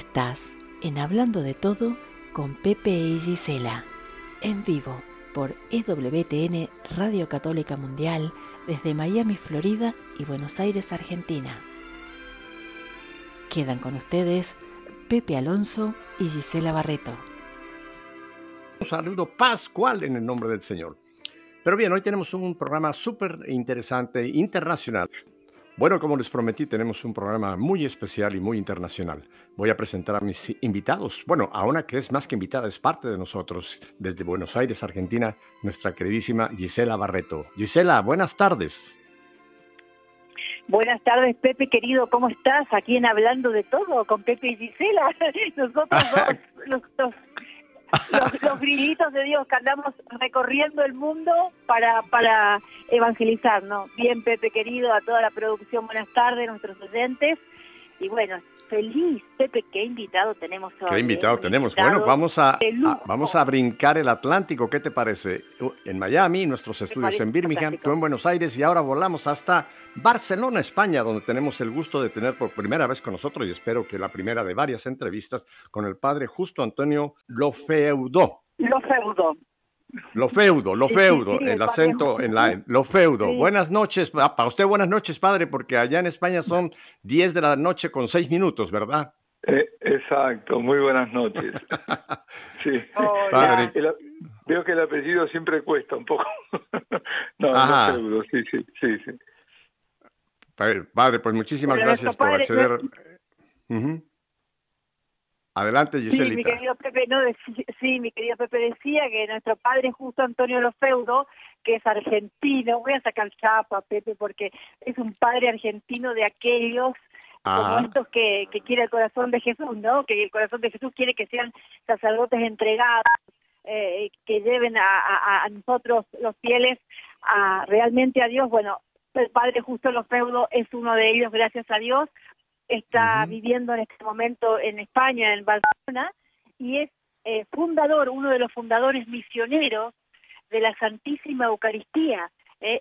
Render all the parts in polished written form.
Estás en Hablando de Todo con Pepe y Gisela, en vivo por EWTN Radio Católica Mundial desde Miami, Florida y Buenos Aires, Argentina. Quedan con ustedes Pepe Alonso y Gisela Barreto. Un saludo pascual en el nombre del Señor. Pero bien, hoy tenemos un programa súper interesante, internacional. Bueno, como les prometí, tenemos un programa muy especial y muy internacional. Voy a presentar a mis invitados. Bueno, a una que es más que invitada, es parte de nosotros, desde Buenos Aires, Argentina, nuestra queridísima Gisela Barreto. Gisela, buenas tardes. Buenas tardes, Pepe, querido. ¿Cómo estás? Aquí en Hablando de Todo, con Pepe y Gisela. Nosotros dos, los grillitos de Dios que andamos recorriendo el mundo para evangelizar, ¿no? Bien, Pepe querido, a toda la producción, buenas tardes, nuestros oyentes. Y bueno, feliz, Pepe, qué invitado tenemos hoy. Qué invitado tenemos. Bueno, vamos a brincar el Atlántico, ¿qué te parece? En Miami, nuestros estudios en Birmingham, tú en Buenos Aires, y ahora volamos hasta Barcelona, España, donde tenemos el gusto de tener por primera vez con nosotros, y espero que la primera de varias entrevistas, con el padre Justo Antonio Lofeudo. Lofeudo, sí, el acento en la... Lofeudo, sí. Buenas noches, para usted buenas noches, padre, porque allá en España son 10 de la noche con 6 minutos, ¿verdad? Exacto, muy buenas noches. Sí. Padre. Veo que el apellido siempre cuesta un poco. No, Lofeudo, sí. Padre, pues muchísimas gracias por acceder. Adelante, Giselita. Sí, mi querido Pepe, decía que nuestro padre Justo Antonio Lofeudo, que es argentino, voy a sacar chapa, Pepe, porque es un padre argentino de aquellos como estos que quiere el corazón de Jesús, ¿no? Que el corazón de Jesús quiere que sean sacerdotes entregados, que lleven a nosotros los fieles realmente a Dios. Bueno, el padre Justo Lofeudo es uno de ellos, gracias a Dios. Está viviendo en este momento en España, en Barcelona, y es uno de los fundadores misioneros de la Santísima Eucaristía,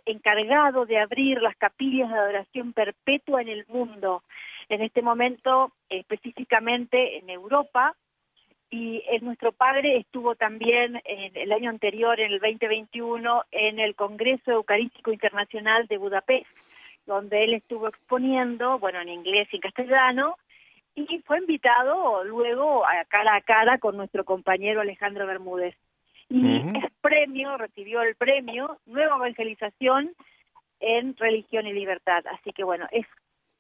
encargado de abrir las capillas de adoración perpetua en el mundo. En este momento, específicamente en Europa, y nuestro padre estuvo también el año anterior, en el 2021, en el Congreso Eucarístico Internacional de Budapest, donde él estuvo exponiendo, bueno, en inglés y en castellano, y fue invitado luego a cara con nuestro compañero Alejandro Bermúdez. Y recibió el premio Nueva Evangelización en Religión y Libertad. Así que bueno, es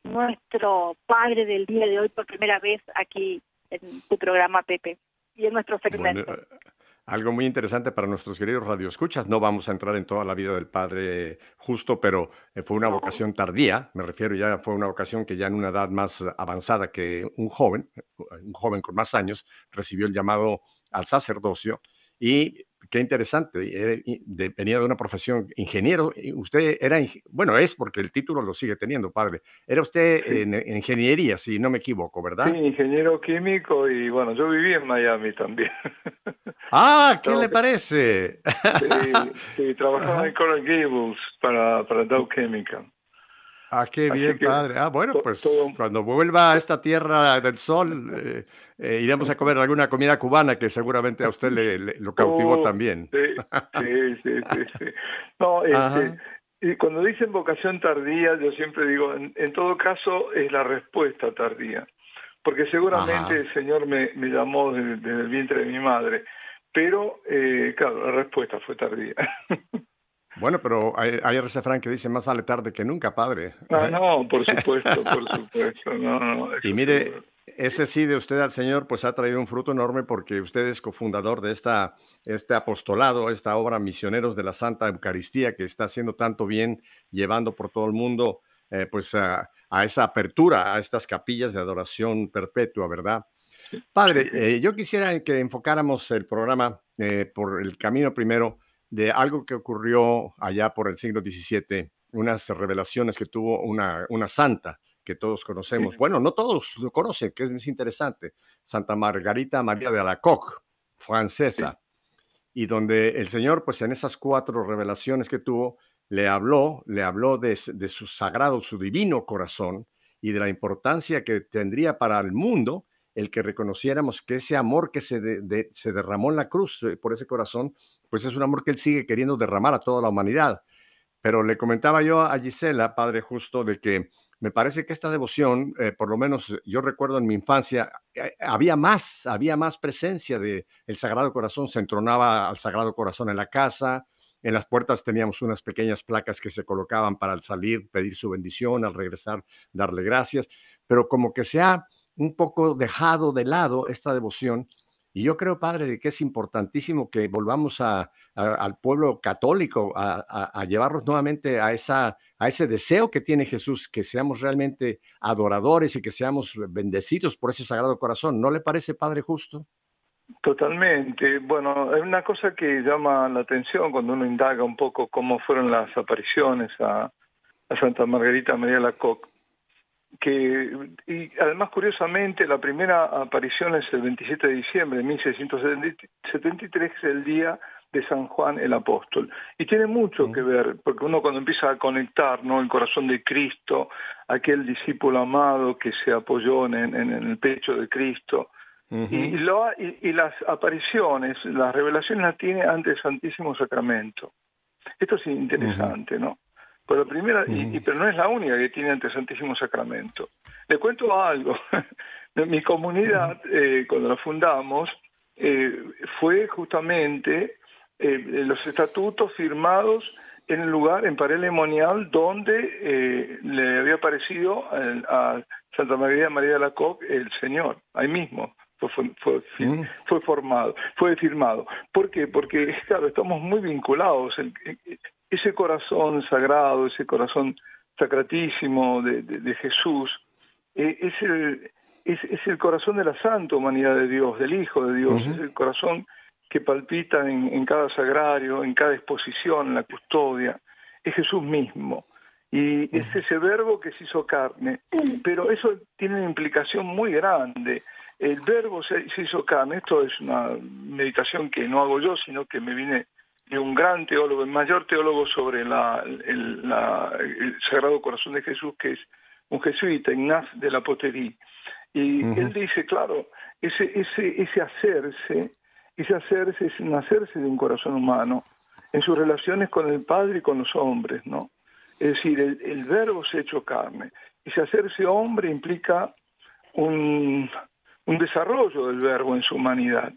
nuestro padre del día de hoy por primera vez aquí en tu programa, Pepe, y en nuestro segmento. Bueno. Algo muy interesante para nuestros queridos radioescuchas. No vamos a entrar en toda la vida del padre Justo, pero fue una vocación tardía, me refiero, ya fue una vocación que ya en una edad más avanzada que un joven con más años, recibió el llamado al sacerdocio. Y qué interesante, venía de una profesión ingeniero. Usted era, bueno, es porque el título lo sigue teniendo, padre. Era usted en ingeniería, si no me equivoco, ¿verdad? Sí, ingeniero químico, y bueno, yo viví en Miami también. ¡Ah! ¿Qué le parece? Sí, trabajaba en Coral Gables para Dow Chemical. Ah, qué bien, padre. Ah, bueno, pues cuando vuelva a esta tierra del sol, iremos a comer alguna comida cubana que seguramente a usted lo cautivó también. Sí. No, y cuando dicen vocación tardía, yo siempre digo, en todo caso, es la respuesta tardía. Porque seguramente el Señor me llamó desde el vientre de mi madre, pero claro, la respuesta fue tardía. Bueno, pero hay ese refrán que dice, más vale tarde que nunca, padre. No, por supuesto. No, y mire, ese sí de usted al Señor, pues ha traído un fruto enorme, porque usted es cofundador de este apostolado, esta obra Misioneros de la Santa Eucaristía, que está haciendo tanto bien, llevando por todo el mundo, pues a esa apertura, a estas capillas de adoración perpetua, ¿verdad? Padre, yo quisiera que enfocáramos el programa por el camino primero, de algo que ocurrió allá por el siglo XVII, unas revelaciones que tuvo una santa que todos conocemos. Bueno, no todos lo conocen, que es interesante. Santa Margarita María de Alacoque, francesa. Y donde el Señor, pues en esas 4 revelaciones que tuvo, le habló de su sagrado, su divino corazón, y de la importancia que tendría para el mundo el que reconociéramos que ese amor que se derramó en la cruz por ese corazón, pues es un amor que él sigue queriendo derramar a toda la humanidad. Pero le comentaba yo a Gisela, Padre Justo, de que me parece que esta devoción, por lo menos yo recuerdo en mi infancia, había más presencia del Sagrado Corazón, se entronaba al Sagrado Corazón en la casa, en las puertas teníamos unas pequeñas placas que se colocaban para al salir pedir su bendición, al regresar darle gracias, pero como que se ha un poco dejado de lado esta devoción. Y yo creo, Padre, de que es importantísimo que volvamos al pueblo católico a llevarnos nuevamente a ese deseo que tiene Jesús, que seamos realmente adoradores y que seamos bendecidos por ese Sagrado Corazón. ¿No le parece, Padre Justo? Totalmente. Bueno, es una cosa que llama la atención cuando uno indaga un poco cómo fueron las apariciones a Santa Margarita María de Alacoque. Y además, curiosamente, la primera aparición es el 27 de diciembre de 1673, el día de San Juan el Apóstol. Y tiene mucho que ver, porque uno cuando empieza a conectar, ¿no?, el corazón de Cristo, aquel discípulo amado que se apoyó en el pecho de Cristo. Y las apariciones, las revelaciones las tiene ante el Santísimo Sacramento. Esto es interesante, ¿no? Pero primera, pero no es la única que tiene ante el Santísimo Sacramento. Le cuento algo. Mi comunidad, cuando la fundamos, fue justamente los estatutos firmados en el lugar, en Pared Lemonial, donde le había aparecido a Santa María de Alacoque el Señor, ahí mismo. Fue formado, fue firmado. ¿Por qué? Porque, claro, estamos muy vinculados. Ese corazón sagrado, ese corazón sacratísimo de Jesús, es el corazón de la santa humanidad de Dios, del Hijo de Dios. Es el corazón que palpita en cada sagrario, en cada exposición, en la custodia. Es Jesús mismo. Y es ese verbo que se hizo carne. Pero eso tiene una implicación muy grande. El verbo se hizo carne. Esto es una meditación que no hago yo, sino que me viene de un gran teólogo, el mayor teólogo sobre el Sagrado Corazón de Jesús, que es un jesuita, Ignacio de la Potterie. Y él dice, claro, ese hacerse es un hacerse de un corazón humano en sus relaciones con el Padre y con los hombres, ¿no? Es decir, el verbo se ha hecho carne. Ese hacerse hombre implica un desarrollo del verbo en su humanidad.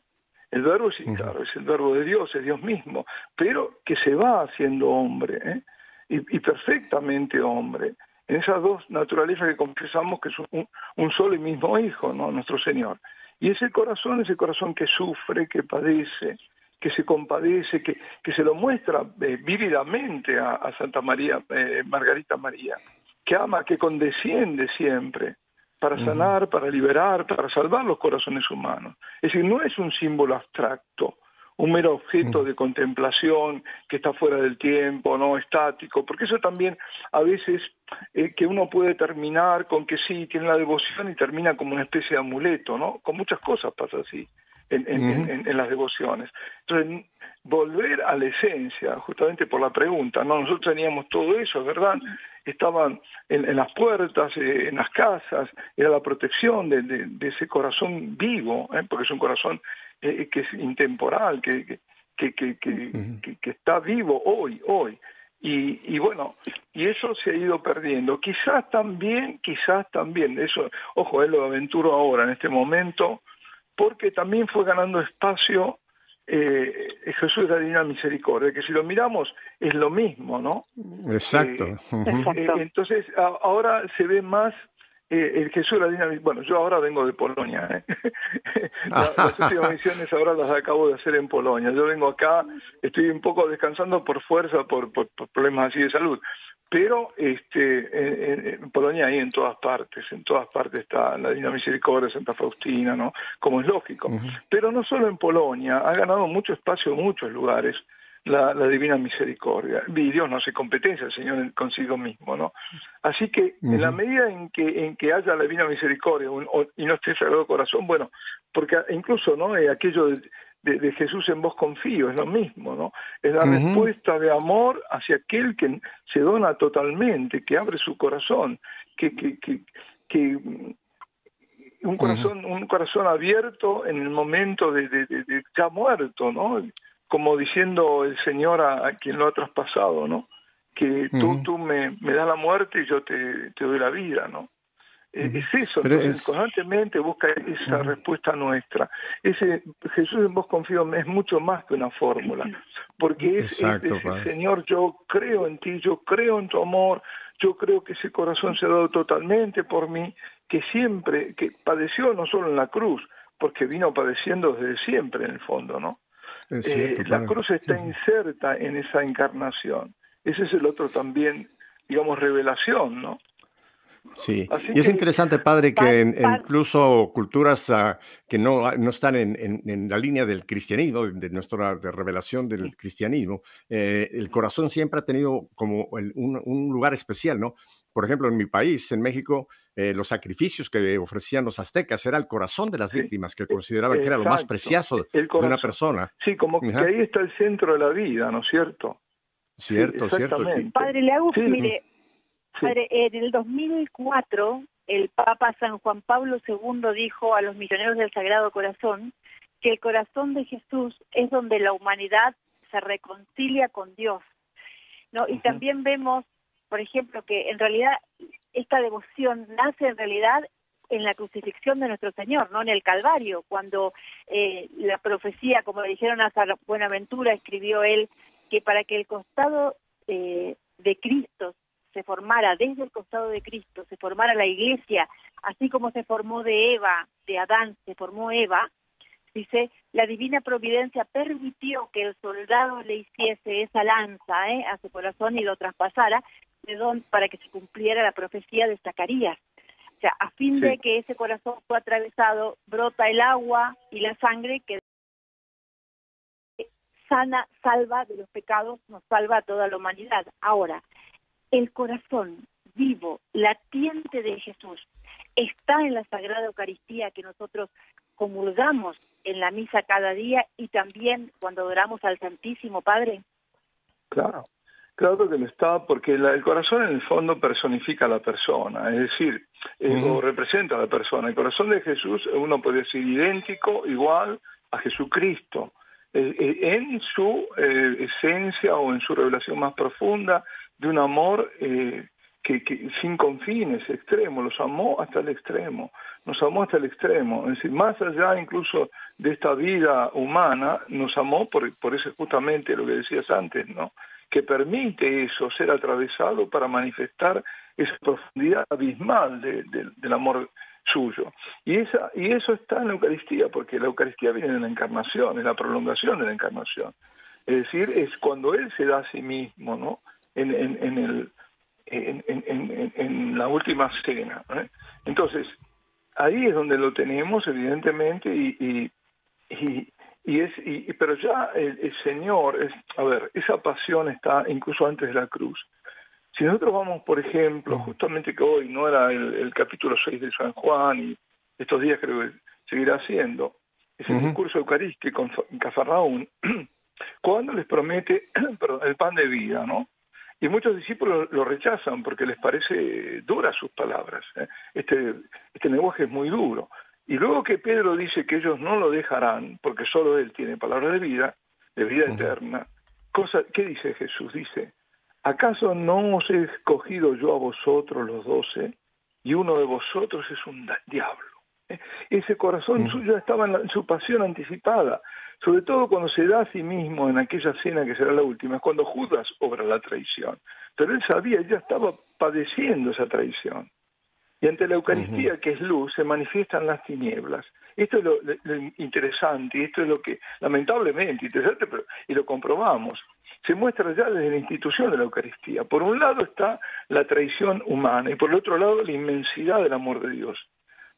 El verbo, sí, claro, es el verbo de Dios, es Dios mismo, pero que se va haciendo hombre, ¿eh? Y perfectamente hombre. En esas dos naturalezas que confesamos que es un solo y mismo Hijo, ¿no?, nuestro Señor. Y ese corazón que sufre, que padece, que se compadece, que se lo muestra vívidamente a Santa María, Margarita María, que ama, que condesciende siempre, para sanar, para liberar, para salvar los corazones humanos. Es decir, no es un símbolo abstracto, un mero objeto de contemplación que está fuera del tiempo, no estático, porque eso también a veces que uno puede terminar con que sí, tiene la devoción y termina como una especie de amuleto, ¿no? Con muchas cosas pasa así en las devociones. Entonces, volver a la esencia, justamente por la pregunta, ¿no? Nosotros teníamos todo eso, ¿verdad? Estaban en las puertas, en las casas, era la protección de ese corazón vivo, ¿eh? Porque es un corazón que es intemporal, que está vivo hoy. Y bueno, y eso se ha ido perdiendo. Quizás también, eso, ojo, lo aventuro ahora, en este momento, porque también fue ganando espacio Jesús de la Divina Misericordia, que si lo miramos es lo mismo, ¿no? Exacto. Entonces ahora se ve más el Jesús de la Divina Misericordia. Bueno, yo ahora vengo de Polonia, ¿eh? Las últimas misiones ahora las acabo de hacer en Polonia. Yo vengo acá, estoy un poco descansando por fuerza, por problemas así de salud. Pero en Polonia hay en todas partes está la Divina Misericordia, Santa Faustina, ¿no?, como es lógico. Pero no solo en Polonia, ha ganado mucho espacio en muchos lugares la Divina Misericordia. Y Dios no hace competencia, el Señor consigo mismo, ¿no? Así que en la medida en que haya la Divina Misericordia y no esté el Sagrado Corazón, bueno, porque incluso, ¿no?, aquello de Jesús en vos confío, es lo mismo, ¿no? Es la respuesta de amor hacia aquel que se dona totalmente, que abre su corazón, que un corazón abierto en el momento de ya muerto, ¿no? Como diciendo el Señor a quien lo ha traspasado, ¿no? Que tú me das la muerte y yo te doy la vida, ¿no? Es eso, entonces, constantemente busca esa respuesta nuestra. Ese Jesús en vos confío es mucho más que una fórmula, porque es Señor, yo creo en ti, yo creo en tu amor, yo creo que ese corazón se ha dado totalmente por mí, que siempre, que padeció no solo en la cruz, porque vino padeciendo desde siempre en el fondo, ¿no? La cruz está inserta en esa encarnación. Ese es el otro también, digamos, revelación, ¿no? Sí, y es interesante, padre, que incluso culturas que no están en la línea del cristianismo, de nuestra revelación del cristianismo, el corazón siempre ha tenido como un lugar especial, ¿no? Por ejemplo, en mi país, en México, los sacrificios que ofrecían los aztecas era el corazón de las víctimas, que consideraban que era lo más precioso de una persona. Sí, como que ahí está el centro de la vida, ¿no es cierto? Cierto, sí, cierto. Padre Laus, mire... Sí. Padre, en el 2004, el Papa San Juan Pablo II dijo a los misioneros del Sagrado Corazón que el corazón de Jesús es donde la humanidad se reconcilia con Dios, ¿no? Y también vemos, por ejemplo, que en realidad esta devoción nace en realidad en la crucifixión de nuestro Señor, ¿no? En el Calvario, cuando la profecía, como le dijeron a San Buenaventura, escribió él, que para que el costado de Cristo se formara, desde el costado de Cristo, se formara la Iglesia, así como se formó de Eva, de Adán, se formó Eva, dice, la divina providencia permitió que el soldado le hiciese esa lanza a su corazón y lo traspasara, para que se cumpliera la profecía de Zacarías. O sea, a fin de que ese corazón fue atravesado, brota el agua y la sangre que sana, salva de los pecados, nos salva a toda la humanidad. Ahora, el corazón vivo, latiente de Jesús, está en la Sagrada Eucaristía que nosotros comulgamos en la misa cada día y también cuando oramos al Santísimo Padre. Claro, claro que lo está, porque el corazón en el fondo personifica a la persona, es decir, o representa a la persona. El corazón de Jesús, uno puede decir idéntico, igual a Jesucristo, en su esencia o en su revelación más profunda, de un amor que sin confines, extremo, los amó hasta el extremo, nos amó hasta el extremo, es decir, más allá incluso de esta vida humana, nos amó por eso justamente lo que decías antes, ¿no? Que permite eso, ser atravesado para manifestar esa profundidad abismal del amor suyo. Y eso está en la Eucaristía, porque la Eucaristía viene de la encarnación, es la prolongación de la encarnación. Es decir, es cuando Él se da a sí mismo, ¿no? En la última cena, ¿eh? Entonces ahí es donde lo tenemos evidentemente pero ya el Señor esa pasión está incluso antes de la cruz. Si nosotros vamos, por ejemplo, justamente que hoy no era el capítulo 6 de San Juan, y estos días creo que seguirá siendo ese discurso eucarístico en Cafarnaún, cuando les promete el pan de vida, ¿no? Y muchos discípulos lo rechazan porque les parece duras sus palabras, ¿eh? Este lenguaje es muy duro. Y luego que Pedro dice que ellos no lo dejarán, porque solo él tiene palabras de vida eterna, ¿qué dice Jesús? Dice, ¿acaso no os he escogido yo a vosotros los 12? Y uno de vosotros es un diablo. Ese corazón suyo estaba en su pasión anticipada, sobre todo cuando se da a sí mismo en aquella cena que será la última, es cuando Judas obra la traición. Pero él sabía, él ya estaba padeciendo esa traición. Y ante la Eucaristía, que es luz, se manifiestan las tinieblas. Esto es lo interesante, y esto es lo que, lamentablemente, interesante, pero y lo comprobamos. Se muestra ya desde la institución de la Eucaristía. Por un lado está la traición humana, y por el otro lado la inmensidad del amor de Dios.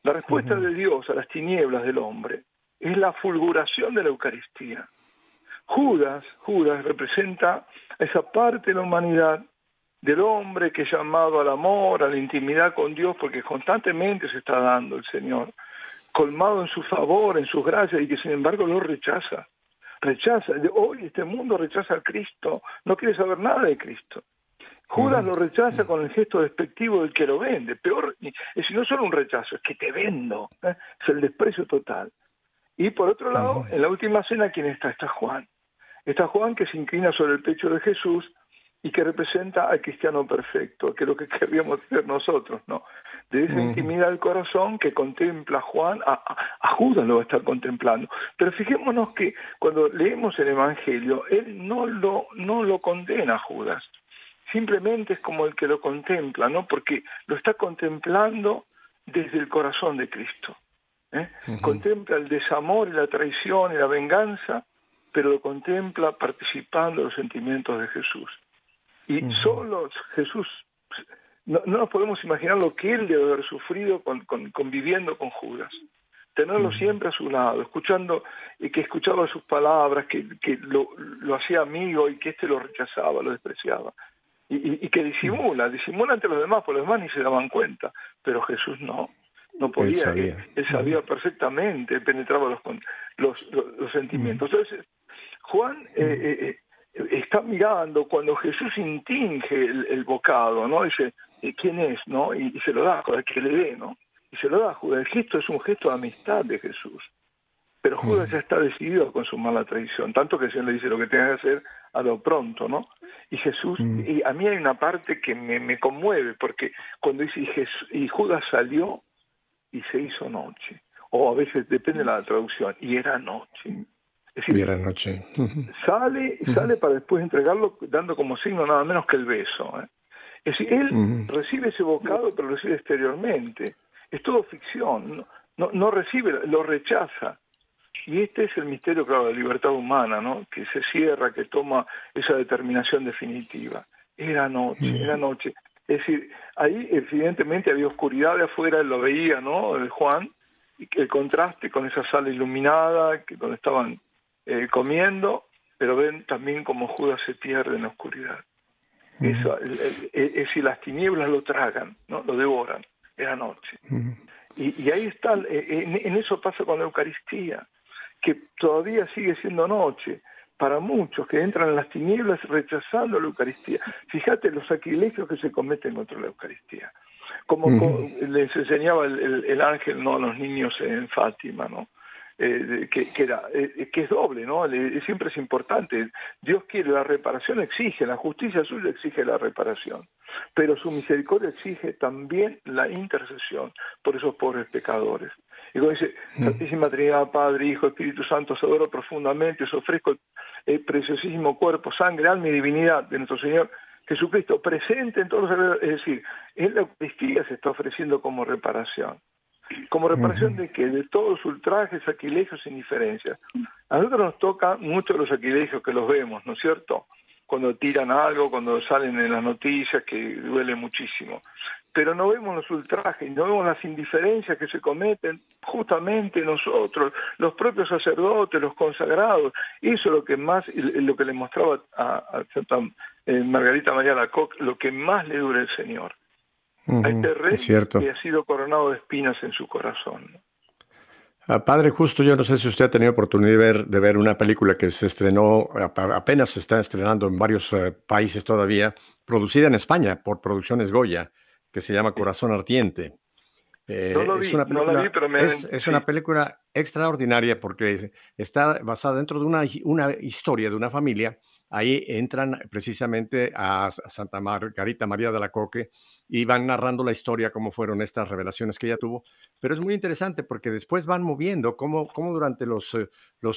La respuesta de Dios a las tinieblas del hombre es la fulguración de la Eucaristía. Judas representa esa parte de la humanidad del hombre que es llamado al amor, a la intimidad con Dios, porque constantemente se está dando el Señor, colmado en su favor, en sus gracias, y que sin embargo lo rechaza. Rechaza. Hoy este mundo rechaza a Cristo, no quiere saber nada de Cristo. Judas lo rechaza con el gesto despectivo del que lo vende. Peor, es no solo un rechazo, es que te vendo. Es el desprecio total. Y por otro lado, en la última cena, ¿quién está? Está Juan. Está Juan que se inclina sobre el pecho de Jesús y que representa al cristiano perfecto, que es lo que queríamos ser nosotros, ¿no? De esa intimidad del corazón que contempla Juan, a Judas lo va a estar contemplando. Pero fijémonos que cuando leemos el Evangelio, él no lo condena a Judas. Simplemente es como el que lo contempla, ¿no? Porque lo está contemplando desde el corazón de Cristo. Contempla el desamor y la traición y la venganza, pero lo contempla participando de los sentimientos de Jesús. Y solo Jesús, no nos podemos imaginar lo que él debe haber sufrido conviviendo con Judas. Tenerlo siempre a su lado, escuchaba sus palabras, que lo hacía amigo y que éste lo rechazaba, lo despreciaba. Y que disimula ante los demás, porque los demás ni se daban cuenta. Pero Jesús no podía. Él sabía perfectamente, penetraba los sentimientos. Entonces, Juan... está mirando cuando Jesús intinge el bocado, ¿no? Dice, ¿quién es? ¿No? Y se lo da a Judas, que le dé, ¿no? Y se lo da a Judas. El gesto es un gesto de amistad de Jesús. Pero Judas ya está decidido a consumar la traición, tanto que el Señor le dice lo que tengas que hacer a lo pronto, ¿no? Y Jesús, y a mí hay una parte que me conmueve, porque cuando dice, y Judas salió y se hizo noche, o a veces depende de la traducción, y era noche. Es decir, noche. Sale para después entregarlo, dando como signo nada menos que el beso. Es decir, él recibe ese bocado, pero lo recibe exteriormente. Es todo ficción. No recibe, lo rechaza. Y este es el misterio, claro, de la libertad humana, ¿no? Que se cierra, que toma esa determinación definitiva. Era noche. Es decir, ahí evidentemente había oscuridad de afuera, él lo veía, ¿no? El Juan. El contraste con esa sala iluminada, donde estaban... comiendo, pero ven también como Judas se pierde en la oscuridad. Eso, es si las tinieblas lo tragan, ¿no? Lo devoran, era noche. Y ahí está, en eso pasa con la Eucaristía, que todavía sigue siendo noche para muchos que entran en las tinieblas rechazando la Eucaristía. Fíjate los sacrilegios que se cometen contra la Eucaristía. Como les enseñaba el ángel, ¿no? A los niños en Fátima, ¿no? Que es doble, ¿no? Siempre es importante. Dios quiere la reparación, exige, la justicia suya exige la reparación, pero su misericordia exige también la intercesión por esos pobres pecadores. Y como dice, Santísima Trinidad, Padre, Hijo, Espíritu Santo, os adoro profundamente, os ofrezco el preciosísimo cuerpo, sangre, alma y divinidad de nuestro Señor Jesucristo, presente en todos los sagrados. Es decir, en la Eucaristía se está ofreciendo como reparación. ¿Como reparación de qué? De todos los ultrajes, sacrilegios, indiferencias. A nosotros nos toca mucho los sacrilegios que los vemos, ¿no es cierto? Cuando tiran algo, cuando salen en las noticias, que duele muchísimo. Pero no vemos los ultrajes, no vemos las indiferencias que se cometen justamente nosotros, los propios sacerdotes, los consagrados. Eso es lo que más, lo que le mostraba a Santa Margarita María de Alacoque, lo que más le dura el Señor. Hay terreno que ha sido coronado de espinas en su corazón. Padre Justo, yo no sé si usted ha tenido oportunidad de ver una película que se estrenó, apenas se está estrenando en varios países todavía, producida en España por Producciones Goya, que se llama Corazón Ardiente. Es una película extraordinaria porque está basada dentro de una historia de una familia. Ahí entran precisamente a Santa Margarita María de Alacoque y van narrando la historia, cómo fueron estas revelaciones que ella tuvo. Pero es muy interesante porque después van moviendo cómo durante los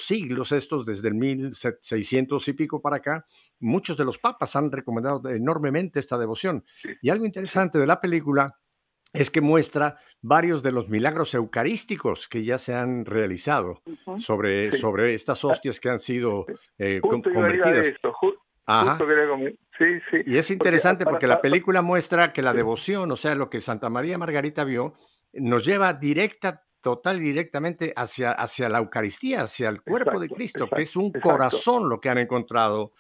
siglos estos, desde el 1600 y pico para acá, muchos de los papas han recomendado enormemente esta devoción. Y algo interesante de la película es que muestra varios de los milagros eucarísticos que ya se han realizado sobre estas hostias que han sido convertidas. Y es interesante porque la película muestra que la devoción, o sea, lo que Santa María Margarita vio, nos lleva directamente hacia la Eucaristía, hacia el cuerpo de Cristo, que es un corazón lo que han encontrado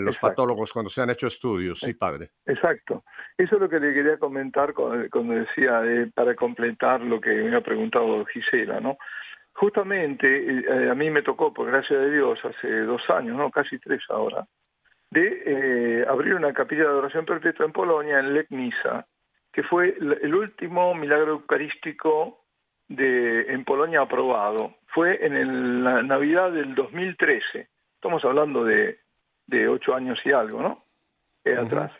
los patólogos cuando se han hecho estudios. Sí, padre. Exacto. Eso es lo que le quería comentar cuando decía, para completar lo que me ha preguntado Gisela, ¿no? Justamente, a mí me tocó, por gracia de Dios, hace 2 años, no, casi 3 ahora, de abrir una capilla de adoración perpetua en Polonia, en Legnica, que fue el último milagro eucarístico en Polonia aprobado. Fue en la Navidad del 2013. Estamos hablando de 8 años y algo, ¿no? Atrás.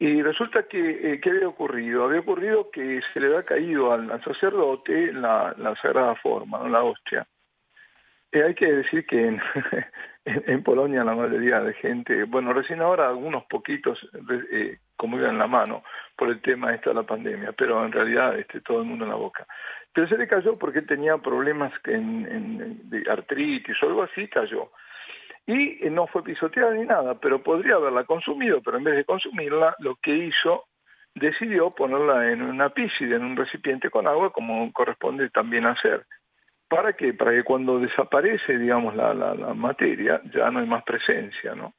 Y resulta que, ¿qué había ocurrido? Había ocurrido que se le había caído al sacerdote la sagrada forma, ¿no? La hostia. Hay que decir que en Polonia la mayoría de gente, bueno, recién ahora algunos poquitos comulgan la mano por el tema de la pandemia, pero en realidad todo el mundo en la boca. Pero se le cayó porque tenía problemas de artritis o algo así, cayó. Y no fue pisoteada ni nada, pero podría haberla consumido, pero en vez de consumirla, lo que hizo, decidió ponerla en una pícide, en un recipiente con agua, como corresponde también hacer. ¿Para qué? Para que cuando desaparece, digamos, la materia, ya no hay más presencia, ¿no?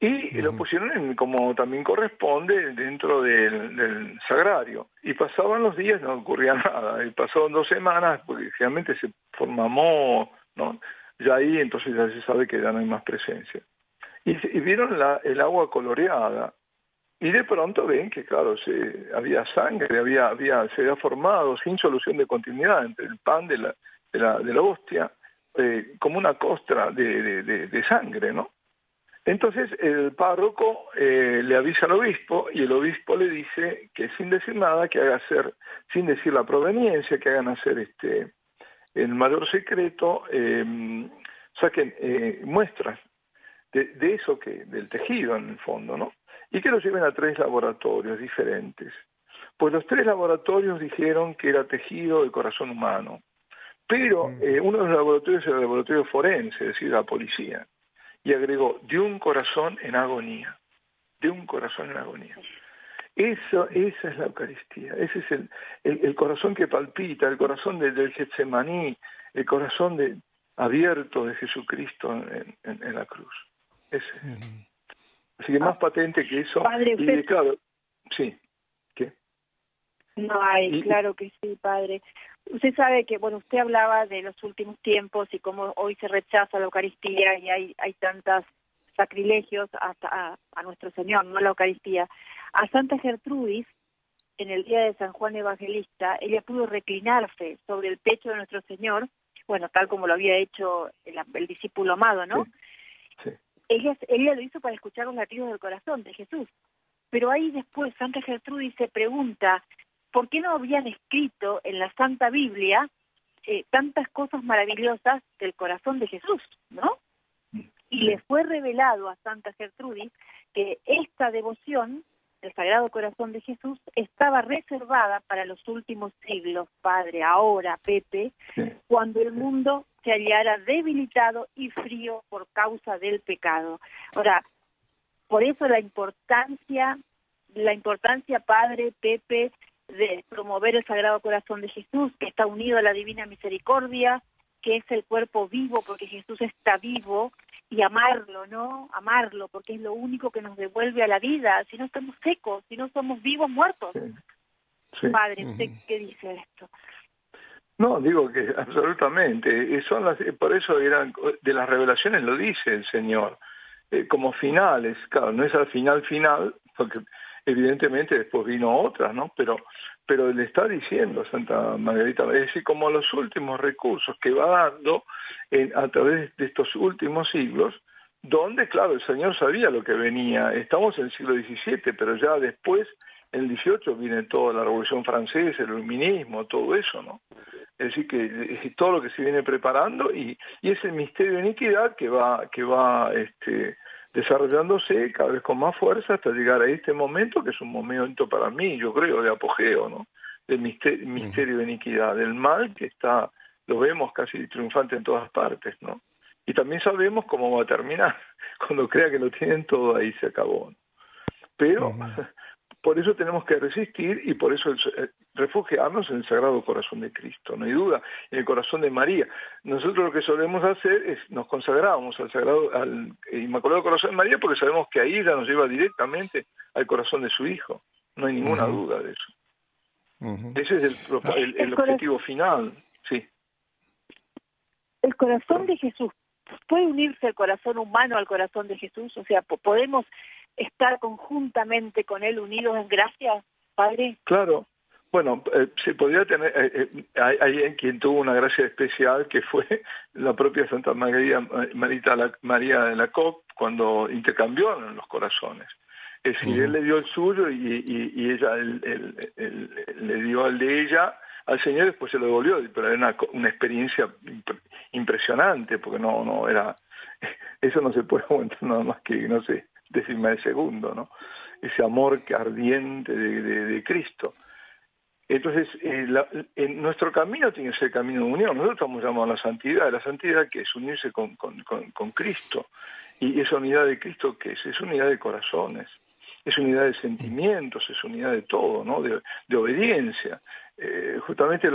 Y lo pusieron, como también corresponde, dentro del sagrario. Y pasaban los días, no ocurría nada. Y pasaron 2 semanas, porque realmente se formó, ¿no? Ya ahí, entonces ya se sabe que ya no hay más presencia. Y vieron el agua coloreada. Y de pronto ven que, claro, había sangre, se había formado sin solución de continuidad entre el pan de la hostia, como una costra de sangre, ¿no? Entonces el párroco le avisa al obispo y el obispo le dice que sin decir nada, que haga hacer, sin decir la proveniencia, que hagan hacer en mayor secreto, saquen muestras de eso del tejido en el fondo, ¿no? Y que lo lleven a 3 laboratorios diferentes. Pues los 3 laboratorios dijeron que era tejido del corazón humano, pero uno de los laboratorios era el laboratorio forense, es decir, la policía, y agregó, de un corazón en agonía, de un corazón en agonía. Esa es la Eucaristía, ese es el corazón que palpita, el corazón del Getsemaní, el corazón abierto de Jesucristo en la cruz. Ese es. Así que más patente que eso. Padre, usted... claro, sí. ¿Qué? No hay, claro que sí, padre. Usted sabe que, bueno, usted hablaba de los últimos tiempos y cómo hoy se rechaza la Eucaristía y hay tantos sacrilegios a nuestro Señor, no la Eucaristía. A Santa Gertrudis, en el día de San Juan Evangelista, ella pudo reclinarse sobre el pecho de nuestro Señor, bueno, tal como lo había hecho el discípulo amado, ¿no? Sí. Ella lo hizo para escuchar los latidos del corazón de Jesús. Pero ahí después Santa Gertrudis se pregunta, ¿por qué no habían escrito en la Santa Biblia tantas cosas maravillosas del corazón de Jesús, ¿no? Y le fue revelado a Santa Gertrudis que esta devoción del Sagrado Corazón de Jesús estaba reservada para los últimos siglos, padre, ahora, Pepe, cuando el mundo se hallara debilitado y frío por causa del pecado. Ahora, por eso la importancia, padre, Pepe, de promover el Sagrado Corazón de Jesús, que está unido a la Divina Misericordia, que es el cuerpo vivo, porque Jesús está vivo, y amarlo, ¿no? Amarlo, porque es lo único que nos devuelve a la vida. Si no estamos secos, si no somos vivos, muertos. Sí. Sí. Padre, ¿usted qué dice de esto? No, digo que absolutamente, por eso eran de las revelaciones, lo dice el Señor, como finales, claro, no es al final, porque evidentemente después vino otras, ¿no? Pero le está diciendo Santa Margarita, es decir, como los últimos recursos que va dando a través de estos últimos siglos, donde, claro, el Señor sabía lo que venía. Estamos en el siglo XVII, pero ya después, en el XVIII, viene toda la Revolución Francesa, el Iluminismo, todo eso, ¿no? Es decir, que todo lo que se viene preparando y es el misterio de iniquidad que va desarrollándose cada vez con más fuerza hasta llegar a este momento, que es un momento para mí, yo creo, de apogeo, ¿no? Del misterio de iniquidad, del mal que lo vemos casi triunfante en todas partes, ¿no? Y también sabemos cómo va a terminar, cuando crea que lo tienen todo, ahí se acabó, ¿no? Pero... Por eso tenemos que resistir y por eso refugiarnos en el Sagrado Corazón de Cristo, no hay duda, en el corazón de María. Nosotros lo que solemos hacer es nos consagramos al Inmaculado Corazón de María porque sabemos que ahí ya nos lleva directamente al corazón de su Hijo. No hay ninguna duda de eso. Ese es el objetivo final. Sí. El corazón de Jesús, ¿Puede unirse el corazón humano al corazón de Jesús? O sea, ¿podemos estar conjuntamente con Él unidos en gracia, Padre? Claro. Bueno, se podría tener, hay quien tuvo una gracia especial que fue la propia Santa María de Alacoque cuando intercambiaron los corazones. Es decir, él le dio el suyo y ella le dio el de ella al Señor, después se lo devolvió, pero era una experiencia impresionante, porque no era, eso no se puede aguantar nada más que, no sé, décima de segundo, ¿no? Ese amor ardiente de Cristo. Entonces, nuestro camino tiene que ser el camino de unión. Nosotros estamos llamados a la santidad. La santidad que es unirse con Cristo. Y esa unidad de Cristo, ¿qué es? Es unidad de corazones, es unidad de sentimientos, es unidad de todo, ¿no? De obediencia. Justamente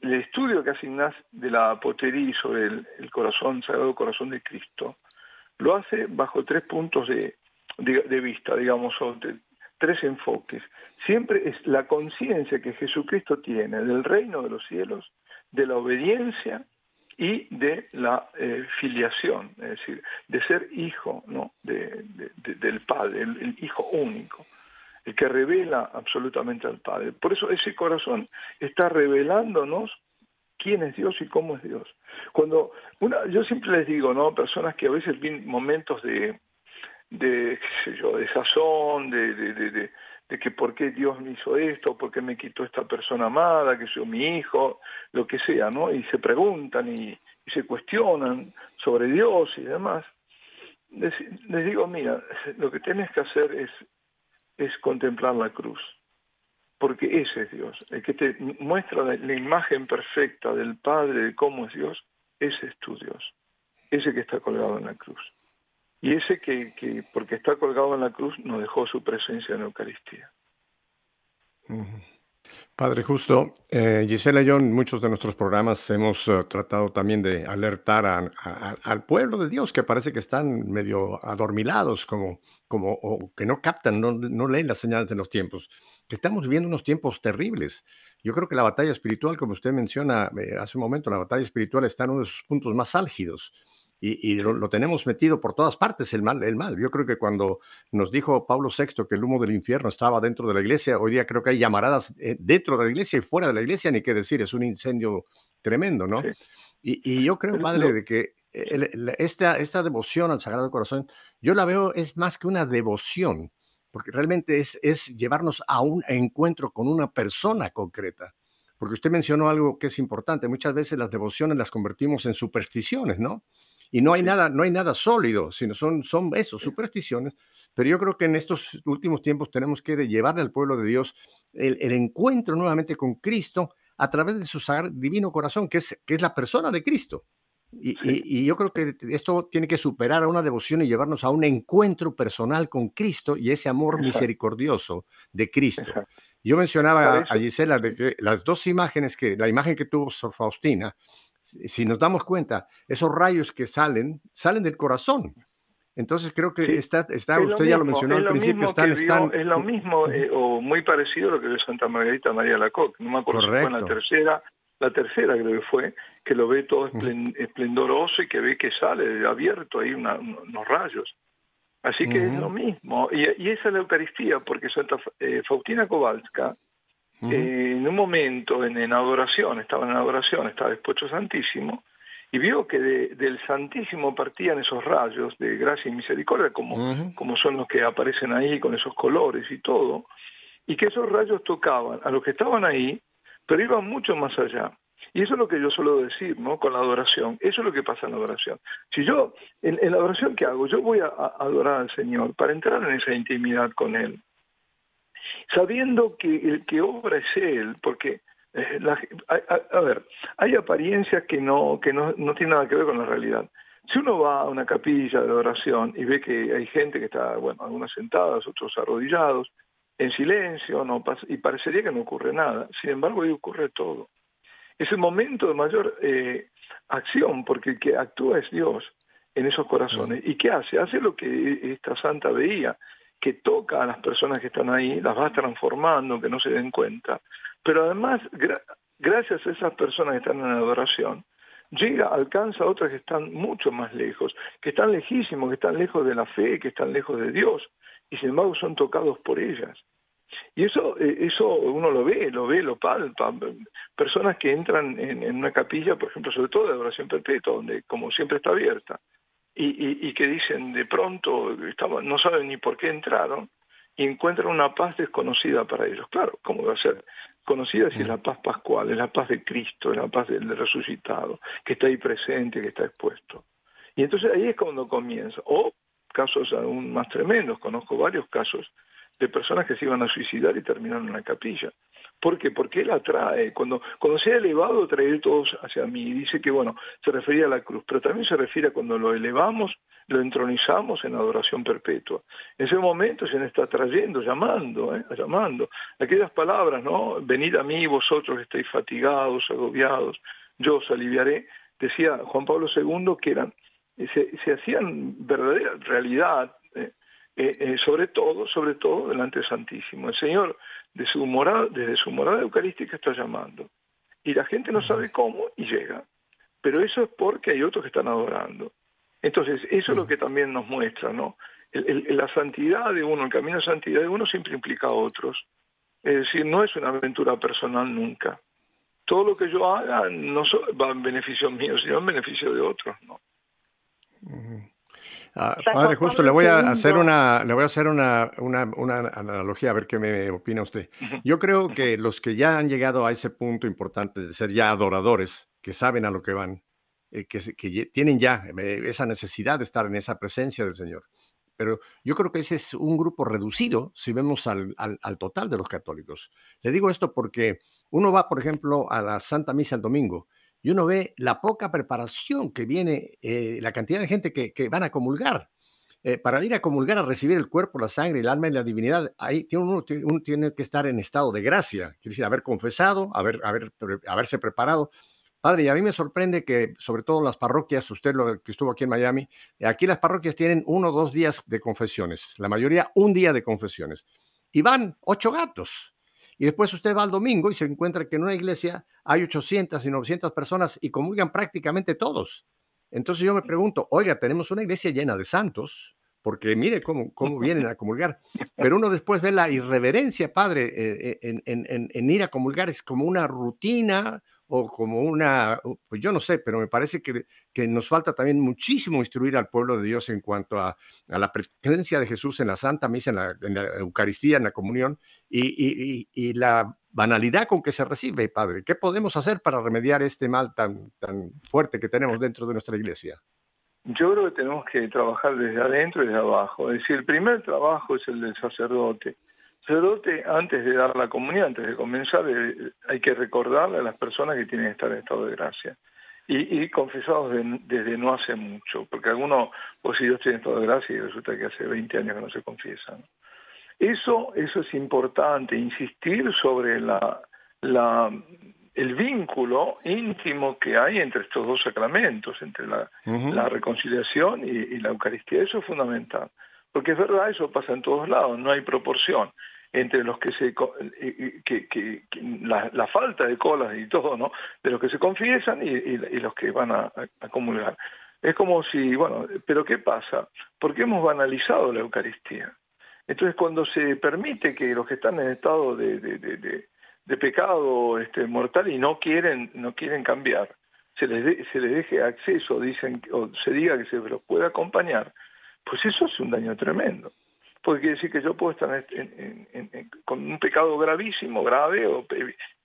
el estudio que hace Ignacio de la Potterie sobre el corazón, sagrado corazón de Cristo, lo hace bajo tres puntos de vista, digamos, tres enfoques. Siempre es la conciencia que Jesucristo tiene del reino de los cielos, de la obediencia y de la filiación, es decir, de ser hijo, ¿no? del Padre, el hijo único, el que revela absolutamente al Padre. Por eso ese corazón está revelándonos quién es Dios y cómo es Dios. Cuando yo siempre les digo, ¿no? Personas que a veces vienen momentos de qué sé yo, de sazón, de que por qué Dios me hizo esto, por qué me quitó esta persona amada, que soy mi hijo, lo que sea, ¿no? Y se preguntan y se cuestionan sobre Dios y demás. Les digo, mira, lo que tienes que hacer es contemplar la cruz, porque ese es Dios, el que te muestra la imagen perfecta del Padre, de cómo es Dios. Ese es tu Dios, ese que está colgado en la cruz. Y ese que, porque está colgado en la cruz, nos dejó su presencia en la Eucaristía. Padre Justo, Gisela y yo en muchos de nuestros programas hemos tratado también de alertar al pueblo de Dios, que parece que están medio adormilados, o que no captan, no leen las señales de los tiempos. Que estamos viviendo unos tiempos terribles. Yo creo que la batalla espiritual, como usted menciona hace un momento, la batalla espiritual está en uno de sus puntos más álgidos. Y lo tenemos metido por todas partes, el mal. Yo creo que cuando nos dijo Pablo VI que el humo del infierno estaba dentro de la iglesia, hoy día creo que hay llamaradas dentro de la iglesia y fuera de la iglesia, ni qué decir, es un incendio tremendo, ¿no? Sí. Y yo creo, Padre, de que esta devoción al Sagrado Corazón, yo la veo es más que una devoción, porque realmente es llevarnos a un encuentro con una persona concreta. Porque usted mencionó algo que es importante, muchas veces las devociones las convertimos en supersticiones, ¿no? Y no hay nada sólido, sino son eso, supersticiones. Pero yo creo que en estos últimos tiempos tenemos que llevarle al pueblo de Dios el encuentro nuevamente con Cristo a través de su divino corazón, que es la persona de Cristo. Y yo creo que esto tiene que superar a una devoción y llevarnos a un encuentro personal con Cristo y ese amor misericordioso de Cristo. Yo mencionaba a Gisela de que las dos imágenes, la imagen que tuvo Sor Faustina, si nos damos cuenta, esos rayos que salen del corazón. Entonces creo que usted ya lo mencionó al principio, es lo mismo o muy parecido a lo que vio Santa Margarita María de Alacoque. No me acuerdo si fue en la tercera creo que fue, que lo ve todo esplendoroso y que ve que sale abierto ahí unos rayos. Así que es lo mismo. Y esa es la Eucaristía, porque Santa Faustina Kowalska, en un momento, estaba en adoración, estaba despocho santísimo, y vio que del santísimo partían esos rayos de gracia y misericordia, como son los que aparecen ahí con esos colores y todo, y que esos rayos tocaban a los que estaban ahí, pero iban mucho más allá. Y eso es lo que yo suelo decir, ¿no? Con la adoración, eso es lo que pasa en la adoración. Si yo, en la adoración que hago, yo voy a adorar al Señor para entrar en esa intimidad con Él, sabiendo que el que obra es Él, porque hay apariencias que no tienen nada que ver con la realidad. Si uno va a una capilla de oración y ve que hay gente que está, bueno, algunos sentados, otros arrodillados, en silencio, y parecería que no ocurre nada. Sin embargo, ahí ocurre todo. Es el momento de mayor acción, porque el que actúa es Dios en esos corazones. ¿Y qué hace? Hace lo que esta santa veía, que toca a las personas que están ahí, las va transformando, que no se den cuenta. Pero además, gracias a esas personas que están en adoración, llega, alcanza a otras que están mucho más lejos, que están lejísimos, que están lejos de la fe, que están lejos de Dios, y sin embargo son tocados por ellas. Y eso uno lo ve, lo palpa. Personas que entran en una capilla, por ejemplo, sobre todo de adoración perpetua, donde como siempre está abierta, y que dicen de pronto, no saben ni por qué entraron, y encuentran una paz desconocida para ellos. Claro, ¿cómo va a ser conocida si es la paz pascual, es la paz de Cristo, es la paz del resucitado, que está ahí presente, que está expuesto? Y entonces ahí es cuando comienza. O casos aún más tremendos, conozco varios casos de personas que se iban a suicidar y terminaron en la capilla. ¿Por qué? Porque él atrae. Cuando sea elevado, trae todos hacia mí. Y dice que, bueno, se refería a la cruz, pero también se refiere a cuando lo elevamos, lo entronizamos en adoración perpetua. En ese momento se nos está trayendo, llamando. Aquellas palabras, ¿no? Venid a mí, vosotros estáis fatigados, agobiados, yo os aliviaré. Decía Juan Pablo II que eran, se hacían verdadera realidad, sobre todo delante del Santísimo. El Señor desde su morada eucarística está llamando. Y la gente no sabe cómo y llega. Pero eso es porque hay otros que están adorando. Entonces, eso es lo que también nos muestra, ¿no? La santidad de uno, el camino de santidad de uno siempre implica a otros. Es decir, no es una aventura personal nunca. Todo lo que yo haga no va en beneficio mío, sino en beneficio de otros, ¿no? Padre Justo, le voy a hacer una analogía, a ver qué me opina usted. Yo creo que los que ya han llegado a ese punto importante de ser ya adoradores, que saben a lo que van, que tienen ya esa necesidad de estar en esa presencia del Señor. Pero yo creo que ese es un grupo reducido si vemos al total de los católicos. Le digo esto porque uno va, por ejemplo, a la Santa Misa el domingo, y uno ve la poca preparación que viene, la cantidad de gente que van a comulgar. Para ir a comulgar, a recibir el cuerpo, la sangre, el alma y la divinidad, ahí uno tiene que estar en estado de gracia. Quiere decir, haber confesado, haberse preparado. Padre, y a mí me sorprende que, sobre todo las parroquias, usted que estuvo aquí en Miami, aquí las parroquias tienen 1 o 2 días de confesiones. La mayoría, 1 día de confesiones. Y van 8 gatos. Y después usted va al domingo y se encuentra que en una iglesia hay 800 y 900 personas y comulgan prácticamente todos. Entonces yo me pregunto, oiga, tenemos una iglesia llena de santos, porque mire cómo vienen a comulgar. Pero uno después ve la irreverencia, padre, en ir a comulgar. Es como una rutina o como una, pues yo no sé, pero me parece que nos falta también muchísimo instruir al pueblo de Dios en cuanto a la presencia de Jesús en la Santa Misa, en la Eucaristía, en la comunión y la banalidad con que se recibe, padre. ¿Qué podemos hacer para remediar este mal tan fuerte que tenemos dentro de nuestra iglesia? Yo creo que tenemos que trabajar desde adentro y desde abajo. Es decir, el primer trabajo es el del sacerdote. Antes de dar la comunión, antes de comenzar, hay que recordarle a las personas que tienen que estar en estado de gracia. Y confesados desde no hace mucho, porque algunos, pues si yo estoy en estado de gracia y resulta que hace 20 años que no se confiesan. Eso es importante, insistir sobre el vínculo íntimo que hay entre estos dos sacramentos, entre la reconciliación y la Eucaristía. Eso es fundamental. Porque es verdad, eso pasa en todos lados, no hay proporción entre los que se... la falta de colas y todo, ¿no? De los que se confiesan y los que van a comulgar. Es como si, bueno, ¿pero qué pasa? Porque hemos banalizado la Eucaristía. Entonces, cuando se permite que los que están en estado de pecado mortal y no quieren cambiar, se les deje acceso, dicen, o se diga que se los puede acompañar, pues eso es un daño tremendo. Porque quiere decir que yo puedo estar con un pecado gravísimo, grave,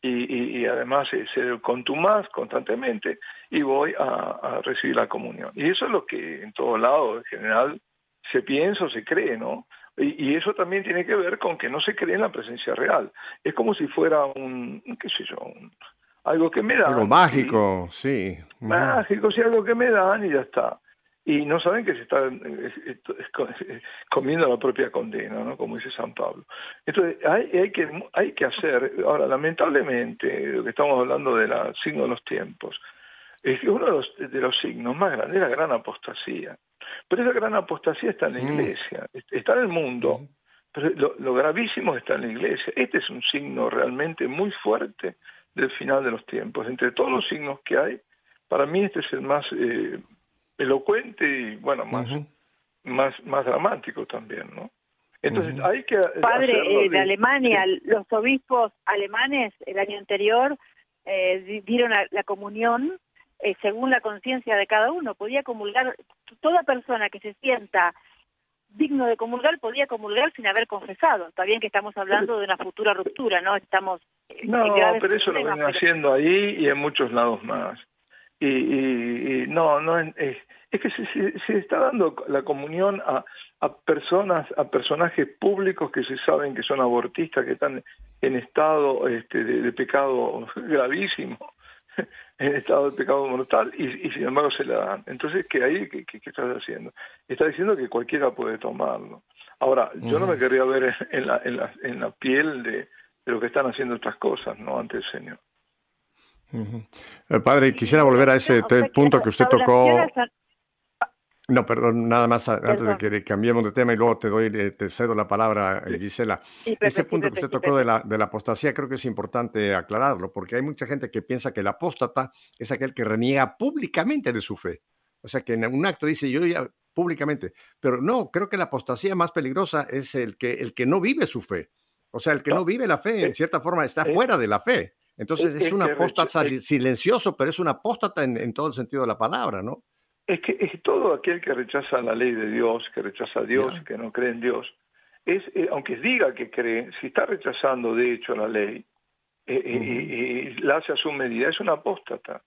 y además ser contumaz constantemente, y voy a recibir la comunión. Y eso es lo que en todos lados, en general, se piensa o se cree, ¿no? Y eso también tiene que ver con que no se cree en la presencia real. Es como si fuera algo que me dan. Algo mágico, sí. Mágico, sí, algo que me dan y ya está. Y no saben que se están comiendo la propia condena, ¿no? Como dice San Pablo. Entonces, hay que hacer... Ahora, lamentablemente, lo que estamos hablando de los signos de los tiempos, es que uno de los signos más grandes es la gran apostasía. Pero esa gran apostasía está en la Iglesia, está en el mundo, pero lo gravísimo está en la Iglesia. Este es un signo realmente muy fuerte del final de los tiempos. Entre todos los signos que hay, Para mí este es el más elocuente y, bueno, más dramático también, ¿no? Entonces hay que... Padre, de Alemania, los obispos alemanes el año anterior dieron la comunión según la conciencia de cada uno. Podía comulgar, toda persona que se sienta digno de comulgar, podía comulgar sin haber confesado. Está bien que estamos hablando de una futura ruptura, ¿no? Estamos... No, pero eso lo vienen haciendo ahí y en muchos lados más. Y no es que se está dando la comunión a personajes públicos que se saben que son abortistas, que están en estado de pecado gravísimo, en estado de pecado mortal, y sin embargo se la dan. Entonces, ¿qué estás haciendo? Está diciendo que cualquiera puede tomarlo. Ahora, yo no me querría ver en la piel de lo que están haciendo estas cosas, ¿no?, ante el Señor. Padre, quisiera volver a ese punto que usted tocó. No, perdón, nada más antes de que cambiemos de tema y luego te cedo la palabra, Gisela. Ese punto que usted tocó de la apostasía, creo que es importante aclararlo, porque hay mucha gente que piensa que el apóstata es aquel que reniega públicamente de su fe. O sea, que en un acto dice, yo ya públicamente. Pero no, creo que la apostasía más peligrosa es el que no vive su fe. O sea, el que no vive la fe, en cierta forma, está fuera de la fe. Entonces es un apóstata silencioso, pero es un apóstata en todo el sentido de la palabra, ¿no? Es que es todo aquel que rechaza la ley de Dios, que rechaza a Dios, que no cree en Dios, aunque diga que cree, si está rechazando de hecho la ley y la hace a su medida, es un apóstata,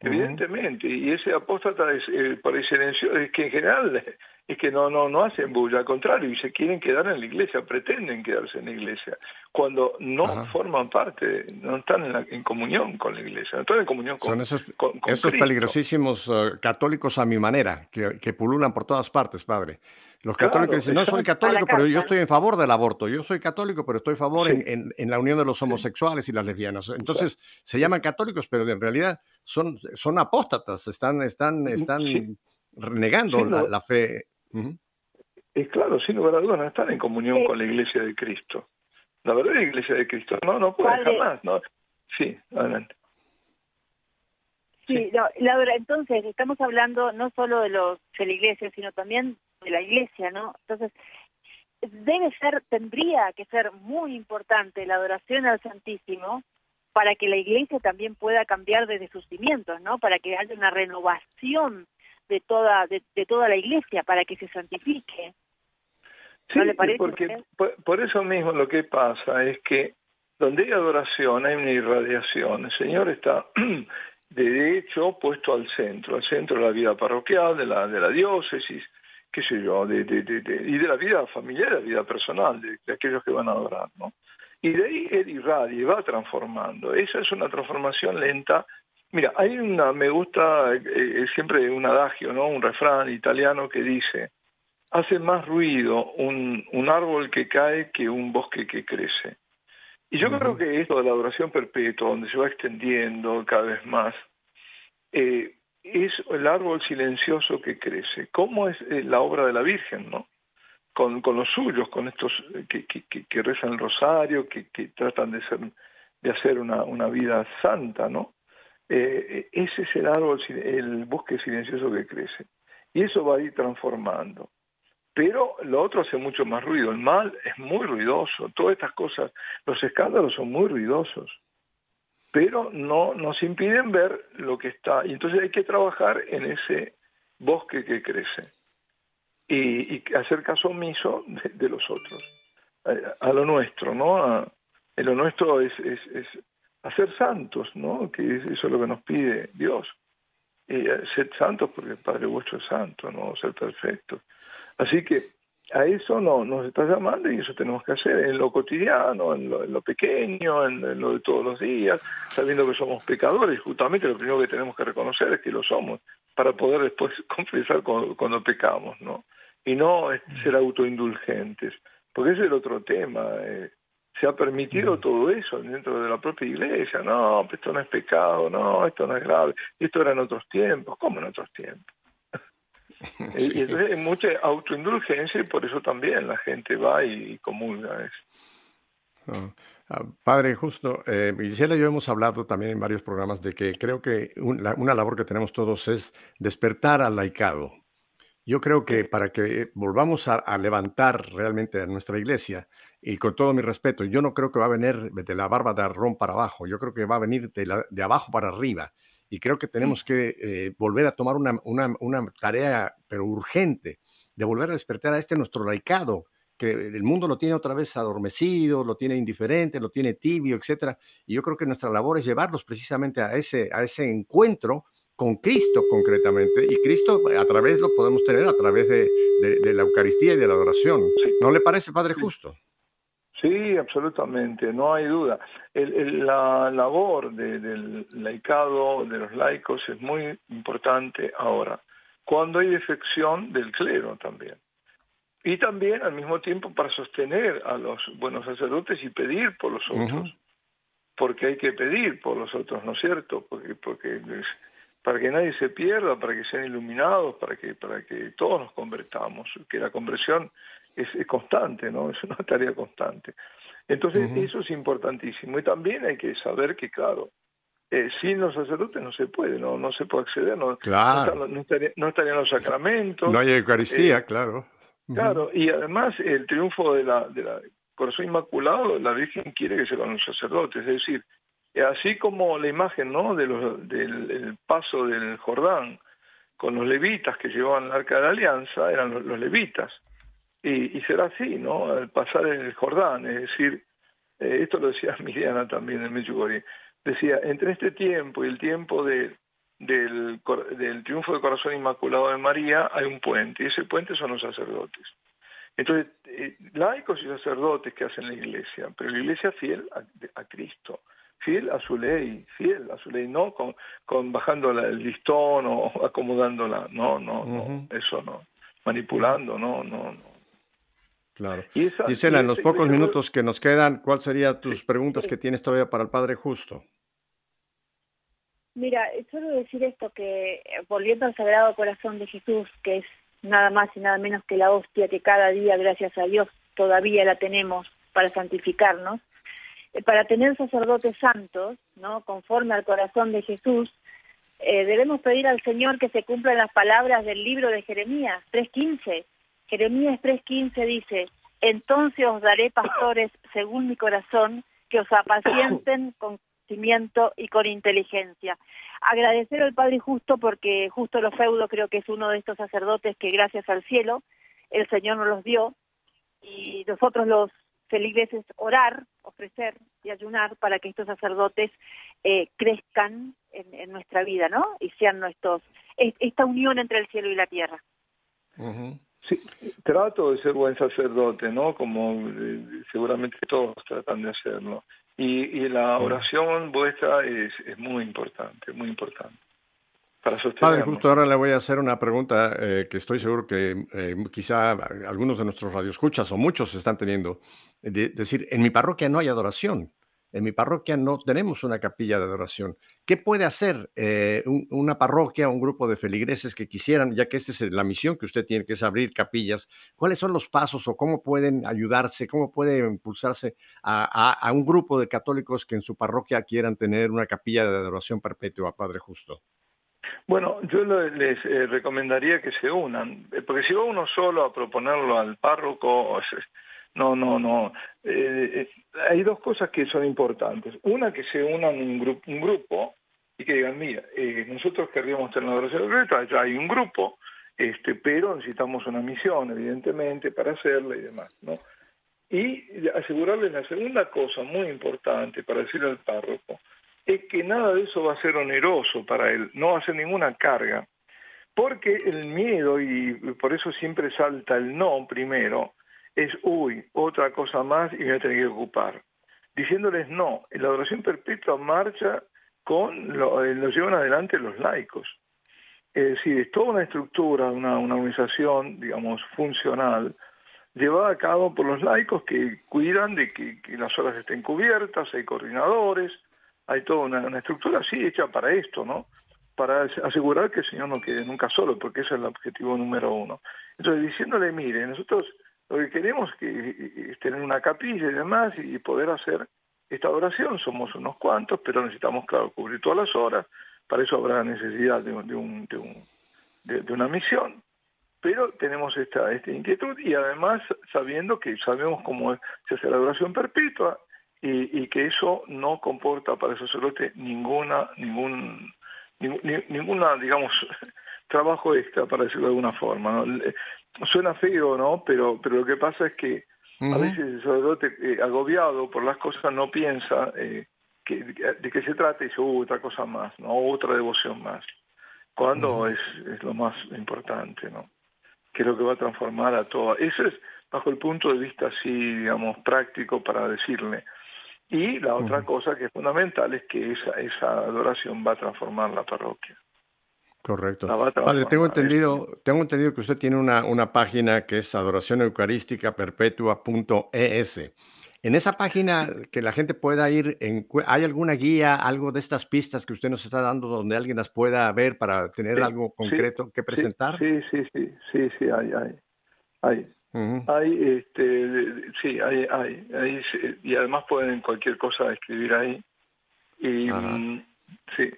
evidentemente. Y ese apóstata es por silencio, es que en general es que no hacen bulla, al contrario, y se quieren quedar en la iglesia, pretenden quedarse en la iglesia, cuando no forman parte, no están en comunión con la iglesia, no están en comunión con Cristo. Son esos peligrosísimos católicos a mi manera, que pululan por todas partes, padre. Los católicos dicen, no soy católico, pero yo estoy en favor del aborto, yo soy católico, pero estoy a favor en la unión de los homosexuales y las lesbianas. Entonces, se llaman católicos, pero en realidad son apóstatas, están renegando la fe. Es claro, sin lugar a dudas, no están en comunión con la Iglesia de Cristo. La verdadera Iglesia de Cristo no puede jamás. No. Sí, adelante. Sí, no, Laura, entonces estamos hablando no solo de la Iglesia, sino también de la Iglesia, ¿no? Entonces, tendría que ser muy importante la adoración al Santísimo para que la Iglesia también pueda cambiar desde sus cimientos, ¿no? Para que haya una renovación de toda la Iglesia, para que se santifique. ¿No le parece? Porque por eso mismo lo que pasa es que donde hay adoración hay una irradiación. El Señor está de hecho puesto al centro de la vida parroquial, de la diócesis, qué sé yo, y de la vida familiar, de la vida personal, de aquellos que van a adorar, ¿no? Y de ahí él irradia y va transformando. Esa es una transformación lenta. Mira, me gusta siempre un adagio, ¿no?, un refrán italiano que dice: hace más ruido un árbol que cae que un bosque que crece. Y yo creo que esto de la adoración perpetua, donde se va extendiendo cada vez más, es el árbol silencioso que crece. ¿Cómo es la obra de la Virgen, no? Con los suyos, con estos que rezan el rosario, que tratan de hacer una vida santa, ¿no? Ese es el árbol, el bosque silencioso que crece, y eso va a ir transformando, pero lo otro hace mucho más ruido. El mal es muy ruidoso, todas estas cosas, los escándalos son muy ruidosos, pero no nos impiden ver lo que está, y entonces hay que trabajar en ese bosque que crece y hacer caso omiso de los otros, a lo nuestro, ¿no? Lo nuestro es hacer santos, ¿no? Que eso es lo que nos pide Dios. Ser santos porque el Padre vuestro es santo, ¿no? Ser perfectos. Así que a eso nos está llamando, y eso tenemos que hacer en lo cotidiano, en lo pequeño, en lo de todos los días, sabiendo que somos pecadores. Justamente lo primero que tenemos que reconocer es que lo somos, para poder después confesar cuando pecamos, ¿no? Y no ser autoindulgentes, porque ese es el otro tema. Se ha permitido todo eso dentro de la propia iglesia. No, esto no es pecado, no, esto no es grave. Esto era en otros tiempos. ¿Cómo en otros tiempos? Sí. Y entonces hay mucha autoindulgencia, y por eso también la gente va y comulga eso. Padre Justo, Gisela y yo hemos hablado también en varios programas de que creo que una labor que tenemos todos es despertar al laicado. Yo creo que para que volvamos a levantar realmente a nuestra iglesia, y con todo mi respeto, yo no creo que va a venir de la barba de Aarón para abajo, yo creo que va a venir de abajo para arriba, y creo que tenemos que volver a tomar una tarea, pero urgente, de volver a despertar a nuestro laicado, que el mundo lo tiene otra vez adormecido, lo tiene indiferente, lo tiene tibio, etcétera. Y yo creo que nuestra labor es llevarlos precisamente a ese encuentro con Cristo concretamente. Y Cristo a través lo podemos tener a través de la Eucaristía y de la adoración. Sí. ¿No le parece, Padre Justo? Sí, absolutamente, no hay duda. La labor del laicado, de los laicos, es muy importante ahora, cuando hay defección del clero también. Y también, al mismo tiempo, para sostener a los buenos sacerdotes y pedir por los otros. Porque hay que pedir por los otros, ¿no es cierto? Porque para que nadie se pierda, para que sean iluminados, para que todos nos convertamos. Que la conversión es constante, ¿no? Es una tarea constante. Entonces, eso es importantísimo. Y también hay que saber que, claro, sin los sacerdotes no se puede, no se puede acceder. Claro. No estarían los sacramentos. No hay Eucaristía, claro. Claro, y además el triunfo de la Corazón Inmaculado, la Virgen quiere que se van los sacerdotes, es decir, así como la imagen, ¿no?, del paso del Jordán con los levitas que llevaban el Arca de la Alianza, eran los levitas, y será así, ¿no?, al pasar el Jordán, es decir, esto lo decía Miriana también en Medjugorje, decía, entre este tiempo y el tiempo del triunfo del Corazón Inmaculado de María hay un puente, y ese puente son los sacerdotes. Entonces, laicos y sacerdotes que hacen la iglesia, pero la iglesia fiel a Cristo, fiel a su ley, no con bajando el listón o acomodándola, no, eso no, manipulando, no. Claro. Gisela, en los pocos minutos que nos quedan, ¿cuál serían tus preguntas que tienes todavía para el Padre Justo? Mira, solo decir esto, que volviendo al Sagrado Corazón de Jesús, que es nada más y nada menos que la hostia que cada día, gracias a Dios, todavía la tenemos para santificarnos, para tener sacerdotes santos, ¿no?, conforme al corazón de Jesús, debemos pedir al Señor que se cumplan las palabras del libro de Jeremías 3:15. Jeremías 3:15 dice, «Entonces os daré pastores según mi corazón, que os apacienten con conocimiento y con inteligencia». Agradecer al Padre Justo, porque Justo Lofeudo creo que es uno de estos sacerdotes que gracias al cielo el Señor nos los dio, y nosotros los feligreses orar, ofrecer y ayunar para que estos sacerdotes crezcan en nuestra vida, ¿no? Y sean esta unión entre el cielo y la tierra. Sí, trato de ser buen sacerdote, ¿no? Como seguramente todos tratan de hacerlo. Y la oración vuestra es muy importante para sostenernos. Padre Justo, ahora le voy a hacer una pregunta que estoy seguro que quizá algunos de nuestros radioescuchas o muchos están teniendo. Decir, en mi parroquia no hay adoración, en mi parroquia no tenemos una capilla de adoración. ¿Qué puede hacer una parroquia, un grupo de feligreses que quisieran, ya que esta es la misión que usted tiene, que es abrir capillas? ¿Cuáles son los pasos o cómo pueden ayudarse, cómo puede impulsarse a un grupo de católicos que en su parroquia quieran tener una capilla de adoración perpetua, Padre Justo? Bueno, yo les recomendaría que se unan, porque si va uno solo a proponerlo al párroco, no. Hay dos cosas que son importantes. Una, que se unan un grupo y que digan, mira, nosotros querríamos tener la adoración perpetua, ya hay un grupo, pero necesitamos una misión, evidentemente, para hacerla y demás, ¿no? Y asegurarles la segunda cosa muy importante para decirle al párroco, es que nada de eso va a ser oneroso para él, no va a ser ninguna carga, porque el miedo, y por eso siempre salta el no primero, es, otra cosa más y me voy a tener que ocupar. Diciéndoles no, la adoración perpetua marcha lo llevan adelante los laicos. Es decir, es toda una estructura, una organización, digamos, funcional, llevada a cabo por los laicos que cuidan de que las horas estén cubiertas, hay coordinadores, hay toda una estructura así hecha para esto, ¿no? Para asegurar que el Señor no quede nunca solo, porque ese es el objetivo número uno. Entonces, diciéndole, mire, nosotros lo que queremos es tener una capilla y demás y poder hacer esta oración, somos unos cuantos, pero necesitamos, claro, cubrir todas las horas, para eso habrá necesidad de una misión, pero tenemos esta inquietud, y además sabiendo que sabemos cómo se hace la oración perpetua, y que eso no comporta para el sacerdote ninguna, digamos, trabajo extra, para decirlo de alguna forma, ¿no? Suena feo, ¿no? Pero lo que pasa es que a veces el sacerdote agobiado por las cosas no piensa de qué se trata y dice, otra cosa más, ¿no? Otra devoción más. Cuando es lo más importante, ¿no? Que es lo que va a transformar a todo. Eso es bajo el punto de vista así, digamos, práctico para decirle. Y la otra cosa que es fundamental es que esa adoración va a transformar la parroquia. Correcto. Padre, tengo entendido que usted tiene una página que es adoracioneucaristica perpetua.es. En esa página que la gente pueda ir, ¿hay alguna guía, algo de estas pistas que usted nos está dando donde alguien las pueda ver para tener algo concreto que presentar? Sí, hay. Hay, y además pueden cualquier cosa escribir ahí. Y, sí.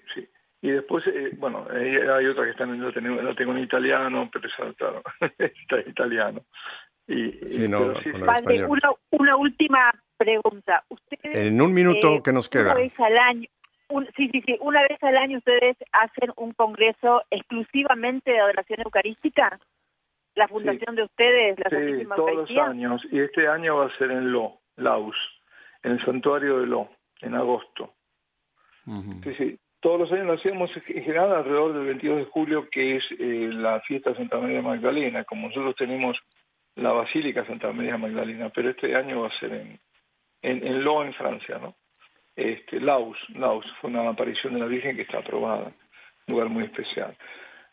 Y después, bueno, hay otra que está la tengo en italiano, pero claro, está en italiano. Sí, no, sí, padre, una última pregunta. Ustedes, en un minuto que nos queda. Una vez al año ustedes hacen un congreso exclusivamente de adoración eucarística. La fundación de ustedes, la Santísima Eucaristía. Todos los años, y este año va a ser en Laus, en el santuario de en agosto. Sí. Todos los años lo hacemos en general alrededor del 22 de julio, que es la fiesta de Santa María Magdalena, como nosotros tenemos la Basílica Santa María Magdalena, pero este año va a ser en en Francia, ¿no? Laus, fue una aparición de la Virgen que está aprobada, un lugar muy especial.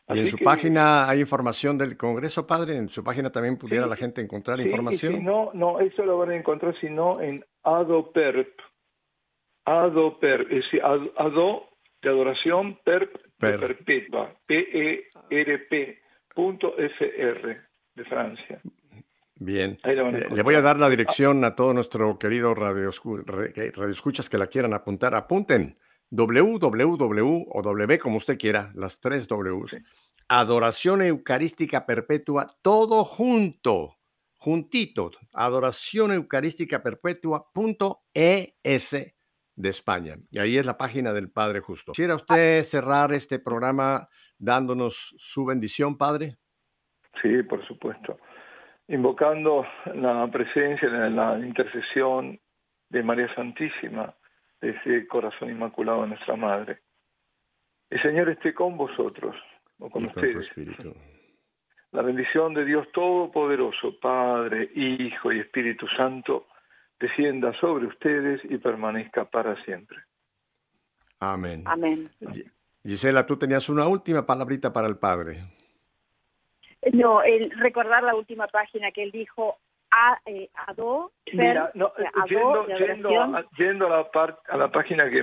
Así y en su página hay información del Congreso, padre. En su página también pudiera la gente encontrar información. No, eso lo van a encontrar, sino en adoperp. Adoperp, es decir, ado de adoración, perp. De perpetua, perp.fr de Francia. Bien, le voy a dar la dirección a todo nuestro querido radioescuchas que la quieran apuntar. Apunten. www o w, como usted quiera, las tres Ws, Adoración Eucarística Perpetua, todo juntito, Adoración Eucarística Perpetua.es de España. Y ahí es la página del Padre Justo. ¿Quisiera usted cerrar este programa dándonos su bendición, Padre? Sí, por supuesto. Invocando la presencia, la intercesión de María Santísima, ese corazón inmaculado de nuestra Madre. El Señor esté con vosotros, o con ustedes. La bendición de Dios Todopoderoso, Padre, Hijo y Espíritu Santo, descienda sobre ustedes y permanezca para siempre. Amén. Amén. Gisela, tú tenías una última palabrita para el Padre. No, recordar la última página que él dijo, yendo a la página que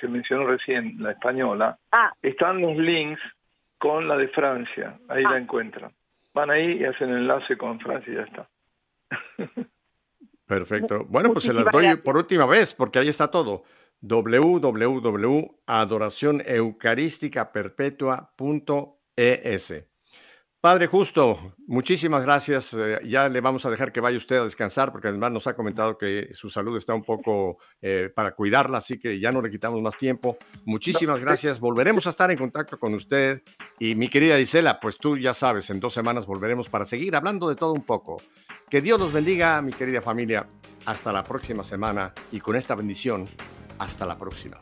se mencionó recién, la española, están los links con la de Francia, ahí la encuentran. Van ahí y hacen enlace con Francia y ya está. Perfecto. Bueno, pues muchísimas se las doy gracias por última vez, porque ahí está todo. www.adoracioneucaristica perpetua.es. Padre Justo, muchísimas gracias. Ya le vamos a dejar que vaya usted a descansar, porque además nos ha comentado que su salud está un poco para cuidarla, así que ya no le quitamos más tiempo. Muchísimas gracias. Volveremos a estar en contacto con usted. Y mi querida Gisela, pues tú ya sabes, en 2 semanas volveremos para seguir hablando de todo un poco. Que Dios los bendiga, mi querida familia. Hasta la próxima semana y con esta bendición, hasta la próxima.